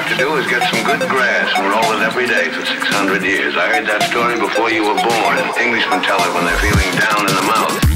have to do is get some good grass and roll it every day for 600 years. I heard that story before you were born. Englishmen tell it when they're feeling down in the mouth.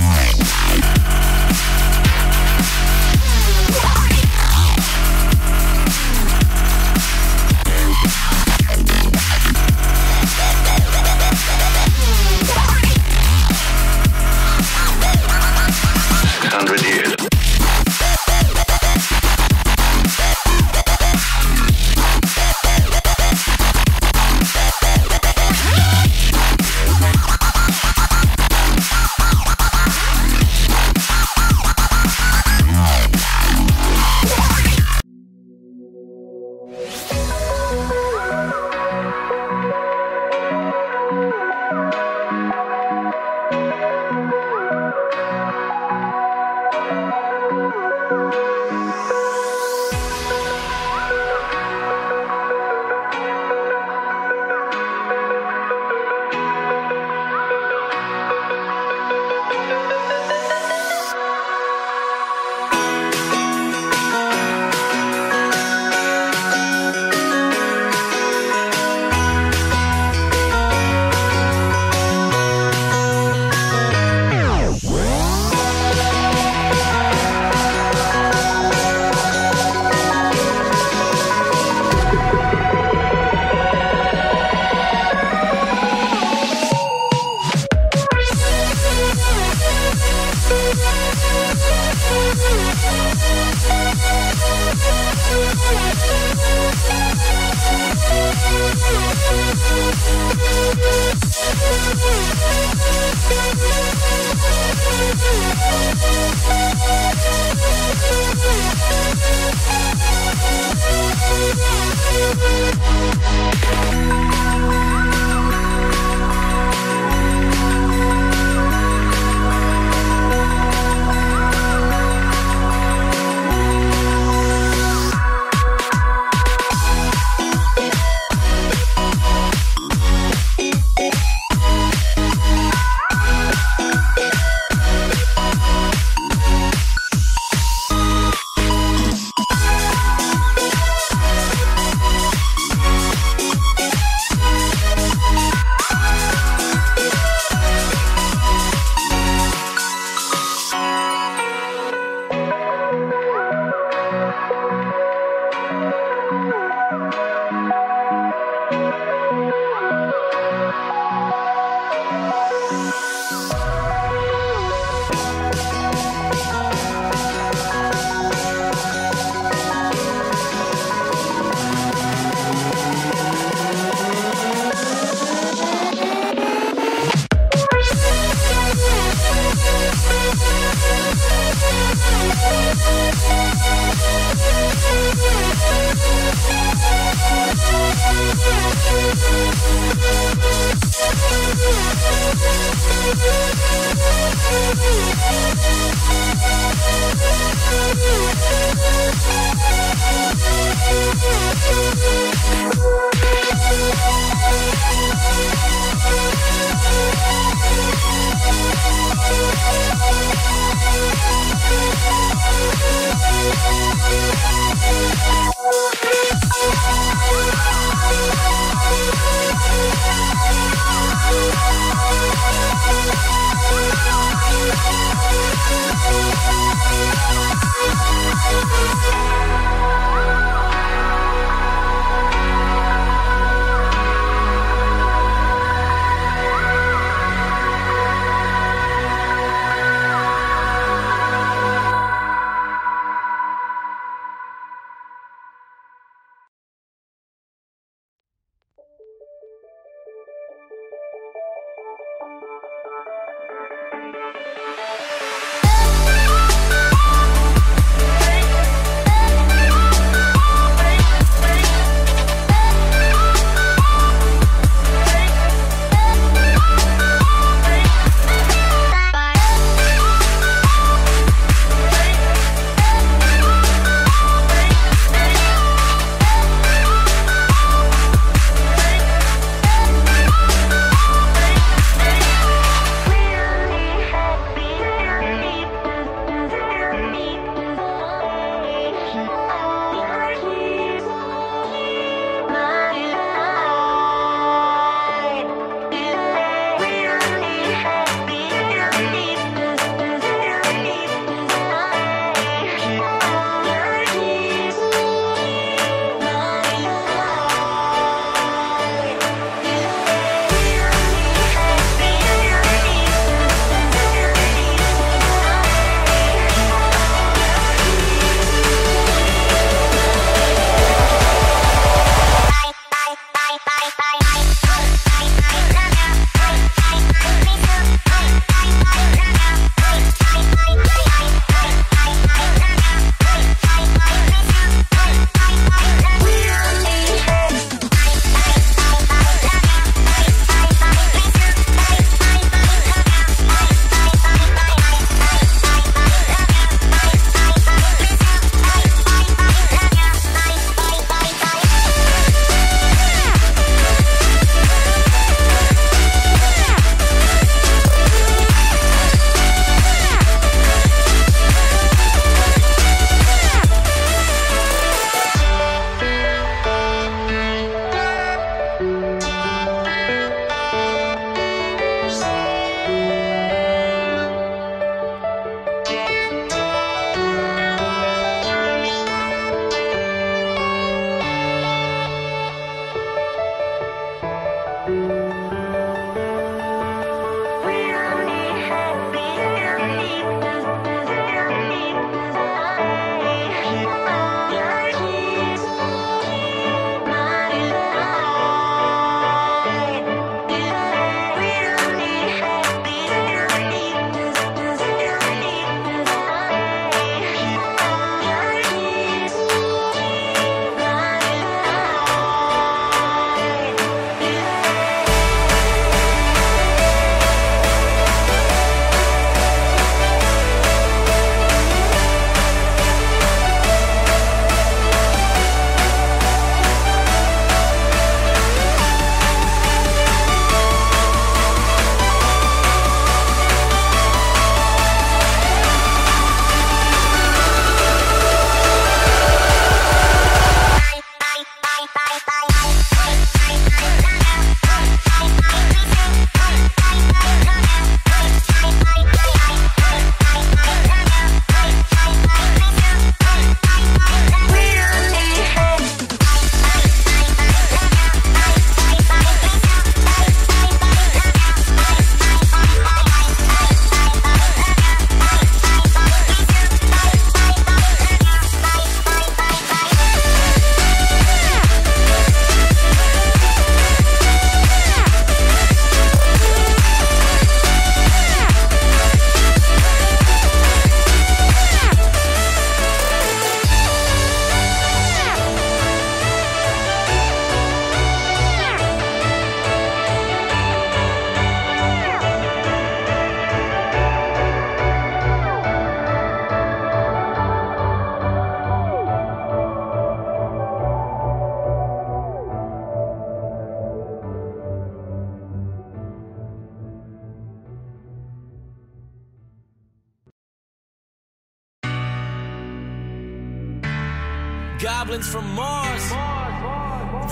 goblins from Mars.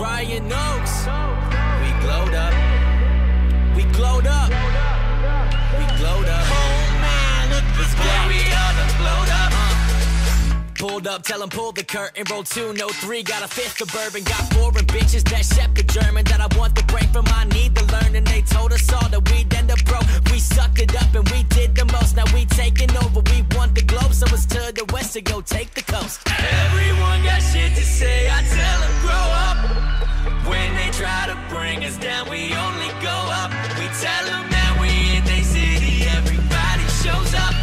Ryan Oaks. We glowed up. We glowed up. We glowed up. Oh man, look what's going on. We all done glowed up. Pulled up, tell him pull the curtain. Roll two, no three, got a fifth of bourbon. Got foreign bitches that shep the German that I want to break from. I need to learn, and they told us all that we'd end up broke. We sucked it up and we did the most. Now we taking over, we want the globe. So it's to the west to go take the coast. Everyone got shit to say, I tell them grow up. When they try to bring us down, we only go up. We tell them that we in their city, everybody shows up.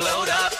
Glowed up.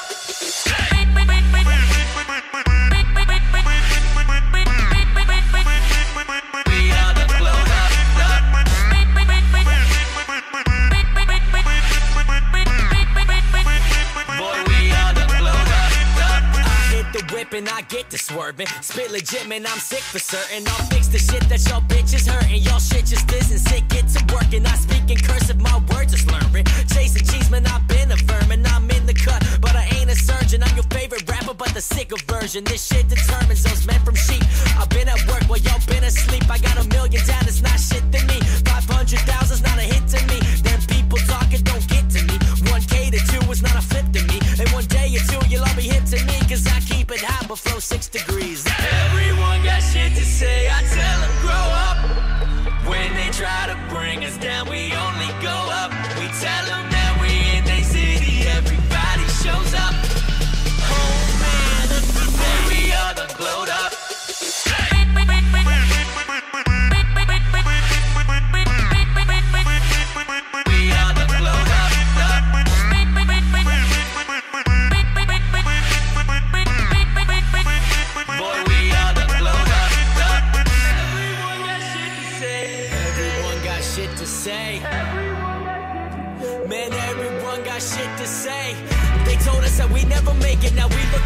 And I get to swerving, spit legit, man, I'm sick for certain. I'll fix the shit that y'all bitches hurting. Y'all shit just isn't sick, get to work. And I speak in cursive, my words are slurring. Chasing cheese, man, I've been affirming. I'm in the cut, but I ain't a surgeon. I'm your favorite rapper, but the sicker version. This shit determines those men from sheep. I've been at work while y'all been asleep. I got $1 million down, it's not shit to me. 500,000's not a hit to me. Them people talking don't get to me. 1K to 2 is not a flip to me. And one day or two, you'll all be hip to me. Cause I keep it high, but flow 6 degrees. Everyone got shit to say, I tell them grow up. When they try to bring us down, we only go up. We tell them that we in their city, everybody shows up. Oh man, then we all done glowed up. Man, everyone got shit to say. They told us that we never make it, now we look